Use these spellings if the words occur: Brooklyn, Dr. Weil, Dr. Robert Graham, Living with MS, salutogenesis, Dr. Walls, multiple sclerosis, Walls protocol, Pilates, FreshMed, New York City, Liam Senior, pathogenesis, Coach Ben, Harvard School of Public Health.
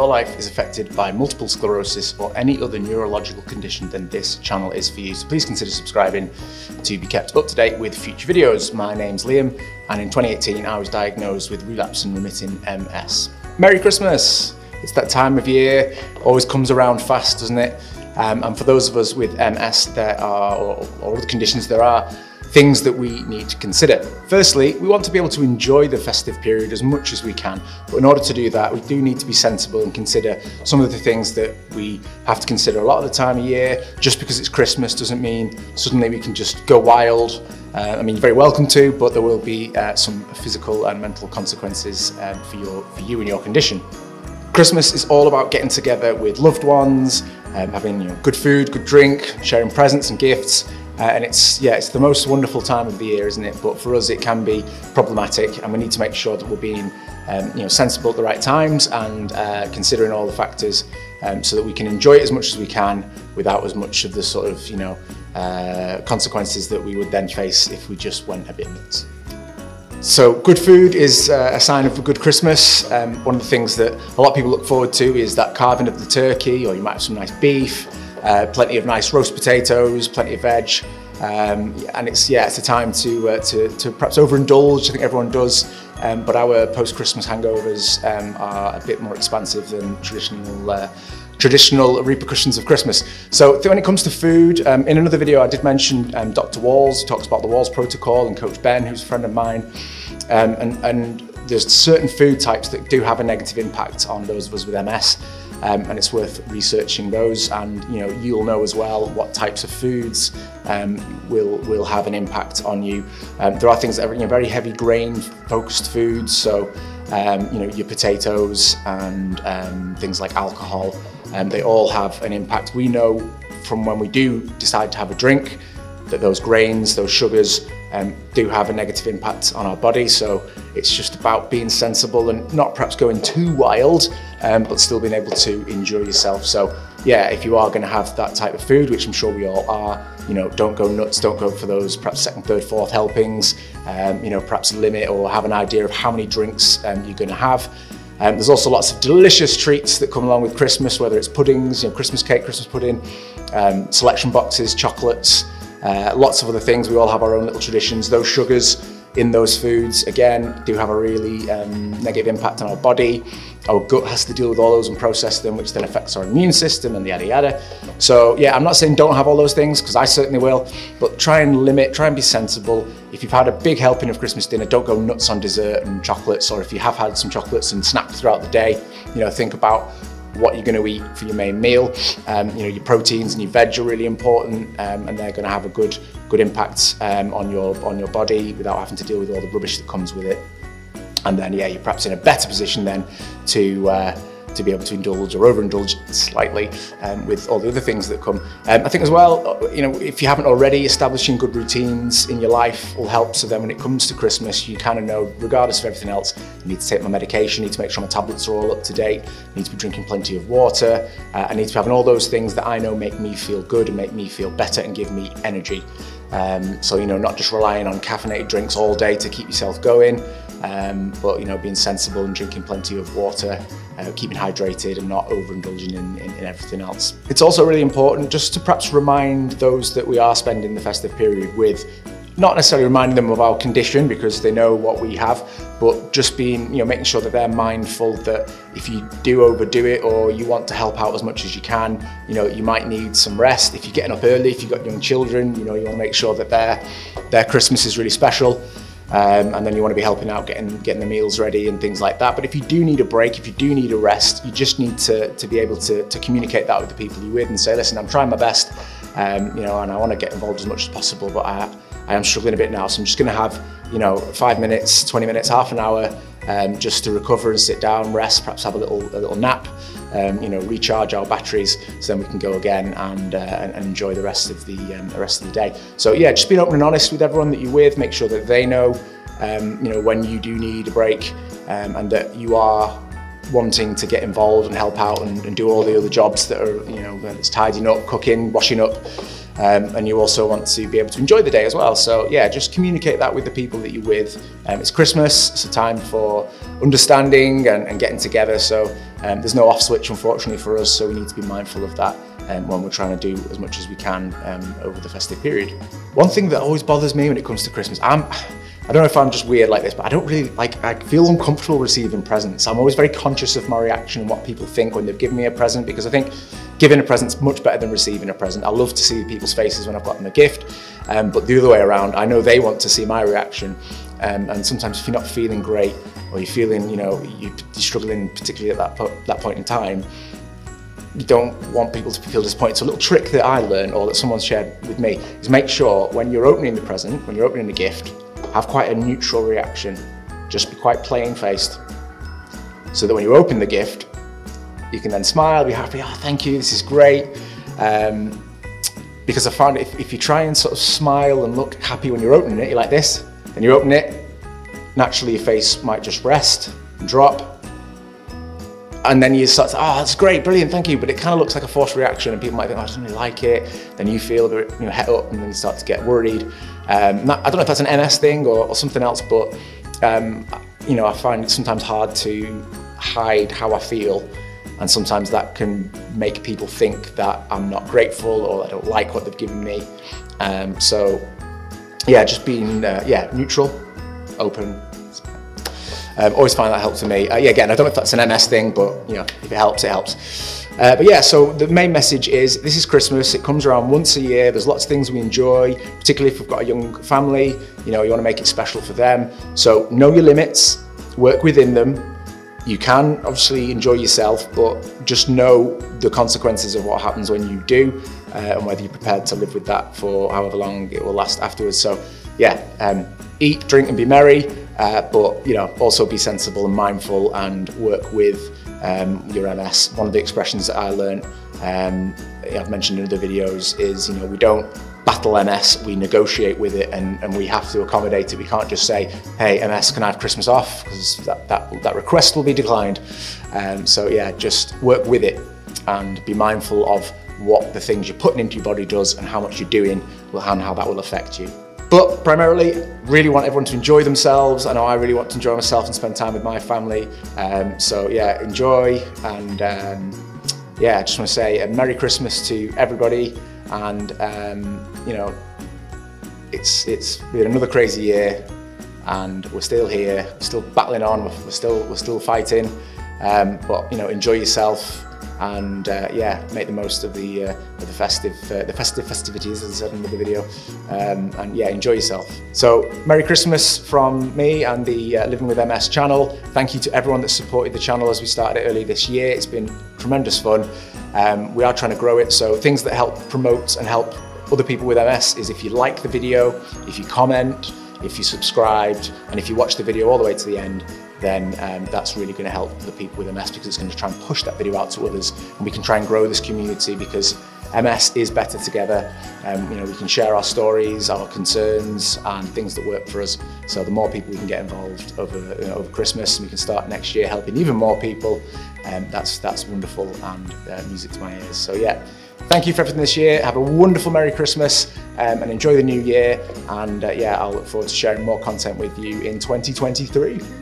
your life is affected by multiple sclerosis or any other neurological condition, then this channel is for you. So please consider subscribing to be kept up to date with future videos. My name's Liam, and in 2018 I was diagnosed with relapse and remitting MS. Merry Christmas! It's that time of year, always comes around fast, doesn't it? And for those of us with MS, there are, or other conditions, there are things that we need to consider. Firstly, we want to be able to enjoy the festive period as much as we can, but in order to do that, we do need to be sensible and consider some of the things that we have to consider a lot of the time of year. Just because it's Christmas doesn't mean suddenly we can just go wild. I mean, you're very welcome to, but there will be some physical and mental consequences for you and your condition. Christmas is all about getting together with loved ones, having good food, good drink, sharing presents and gifts. And it's the most wonderful time of the year, isn't it? But for us, it can be problematic, and we need to make sure that we're being sensible at the right times and considering all the factors so that we can enjoy it as much as we can without as much of the sort of consequences that we would then face if we just went a bit nuts. So good food is a sign of a good Christmas. One of the things that a lot of people look forward to is that carving of the turkey, or you might have some nice beef, plenty of nice roast potatoes, plenty of veg, and it's a time to perhaps overindulge. I think everyone does, but our post-Christmas hangovers are a bit more expansive than traditional repercussions of Christmas. So when it comes to food, in another video I did mention Dr. Walls, who talks about the Walls protocol, and Coach Ben, who's a friend of mine, and there's certain food types that do have a negative impact on those of us with MS, and it's worth researching those, and you'll know as well what types of foods will have an impact on you. There are things that are very heavy grain focused foods, so your potatoes and things like alcohol, they all have an impact. We know from when we do decide to have a drink that those grains, those sugars do have a negative impact on our body. So it's just about being sensible and not perhaps going too wild, but still being able to enjoy yourself. So yeah, if you are going to have that type of food, which I'm sure we all are, don't go nuts, don't go for those perhaps second, third, fourth helpings, perhaps limit or have an idea of how many drinks you're going to have. There's also lots of delicious treats that come along with Christmas, whether it's puddings, Christmas cake, Christmas pudding, selection boxes, chocolates, lots of other things. We all have our own little traditions. Those sugars in those foods, again, do have a really negative impact on our body. Our gut has to deal with all those and process them, which then affects our immune system and yada yada. So yeah, I'm not saying don't have all those things, because I certainly will, but try and limit, try and be sensible. If you've had a big helping of Christmas dinner, don't go nuts on dessert and chocolates, or if you have had some chocolates and snacked throughout the day, think about what you're going to eat for your main meal. Your proteins and your veg are really important, and they're going to have a good impact on your body without having to deal with all the rubbish that comes with it. And then yeah, you're perhaps in a better position then to be able to indulge or overindulge slightly with all the other things that come. I think as well, if you haven't already, establishing good routines in your life will help. So then when it comes to Christmas, you kind of know, regardless of everything else, I need to take my medication, I need to make sure my tablets are all up to date, I need to be drinking plenty of water, I need to be having all those things that I know make me feel good and make me feel better and give me energy. So not just relying on caffeinated drinks all day to keep yourself going, but being sensible and drinking plenty of water, keeping hydrated and not overindulging in everything else. It's also really important just to perhaps remind those that we are spending the festive period with, not necessarily reminding them of our condition because they know what we have, but just being, making sure that they're mindful that if you do overdo it or you want to help out as much as you can, you might need some rest. If you're getting up early, if you've got young children, you want to make sure that their Christmas is really special. And then you want to be helping out, getting the meals ready and things like that. But if you do need a break, if you do need a rest, you just need to be able to communicate that with the people you're with and say, listen, I'm trying my best, and I want to get involved as much as possible, but I am struggling a bit now. So I'm just going to have, 5 minutes, 20 minutes, half an hour, just to recover and sit down, rest, perhaps have a little nap, recharge our batteries, so then we can go again and enjoy the rest of the day. So yeah, just being open and honest with everyone that you're with. Make sure that they know, when you do need a break, and that you are wanting to get involved and help out and do all the other jobs that are, whether it's tidying up, cooking, washing up, and you also want to be able to enjoy the day as well. So yeah, just communicate that with the people that you're with. It's Christmas, it's a time for understanding and getting together. So There's no off switch, unfortunately, for us, so we need to be mindful of that when we're trying to do as much as we can over the festive period. One thing that always bothers me when it comes to Christmas, I don't know if I'm just weird like this, but I don't really like, I feel uncomfortable receiving presents. I'm always very conscious of my reaction and what people think when they've given me a present, because I think giving a present's much better than receiving a present. I love to see people's faces when I've got them a gift, but the other way around, I know they want to see my reaction. And sometimes if you're not feeling great, or you're feeling, you know, you're struggling particularly at that point in time, you don't want people to feel disappointed. So a little trick that I learned, or that someone shared with me, is make sure when you're opening the present, when you're opening the gift, have quite a neutral reaction. Just be quite plain-faced, so that when you open the gift, you can then smile, be happy, oh, thank you, this is great. Because I found if you try and sort of smile and look happy when you're opening it, you're like this, then you open it, naturally your face might just rest and drop, and then you start to, oh, that's great, brilliant, thank you, but it kind of looks like a forced reaction, and people might think, oh, I don't really like it. Then you feel a bit, you know, head up, and then you start to get worried. I don't know if that's an MS thing or something else, but you know, I find it sometimes hard to hide how I feel, and sometimes that can make people think that I'm not grateful or I don't like what they've given me. So yeah, just being neutral, open. Always find that helps for me. Yeah, again, I don't know if that's an MS thing, but you know, if it helps, it helps. But yeah, so the main message is this is Christmas. It comes around once a year. There's lots of things we enjoy, particularly if we've got a young family. You know, you want to make it special for them. So know your limits, work within them. You can obviously enjoy yourself, but just know the consequences of what happens when you do, and whether you're prepared to live with that for however long it will last afterwards. So yeah, eat, drink and be merry, but you know, also be sensible and mindful and work with your MS. One of the expressions that I learned, I've mentioned in other videos, is, you know, we don't battle MS, we negotiate with it, and we have to accommodate it. We can't just say, hey, MS, can I have Christmas off? Because that request will be declined. So yeah, just work with it and be mindful of what the things you're putting into your body does and how much you're doing and how that will affect you. But primarily, really want everyone to enjoy themselves. I know I really want to enjoy myself and spend time with my family. So yeah, enjoy, and yeah, I just want to say a Merry Christmas to everybody. And you know, it's been another crazy year, and we're still here, still battling on, we're still fighting. But you know, enjoy yourself, and yeah, make the most of the festive festivities, as I said in the video, and yeah, enjoy yourself. So Merry Christmas from me and the Living with MS channel. Thank you to everyone that supported the channel as we started it early this year. It's been tremendous fun. We are trying to grow it, so things that help promote and help other people with MS is if you like the video, if you comment, if you subscribed, and if you watch the video all the way to the end, then that's really going to help the people with MS, because it's going to try and push that video out to others, and we can try and grow this community, because MS is better together. You know, we can share our stories, our concerns, and things that work for us. So the more people we can get involved over Christmas, and we can start next year helping even more people, that's wonderful, and music to my ears. So yeah, thank you for everything this year. Have a wonderful Merry Christmas, and enjoy the new year. And yeah, I'll look forward to sharing more content with you in 2023.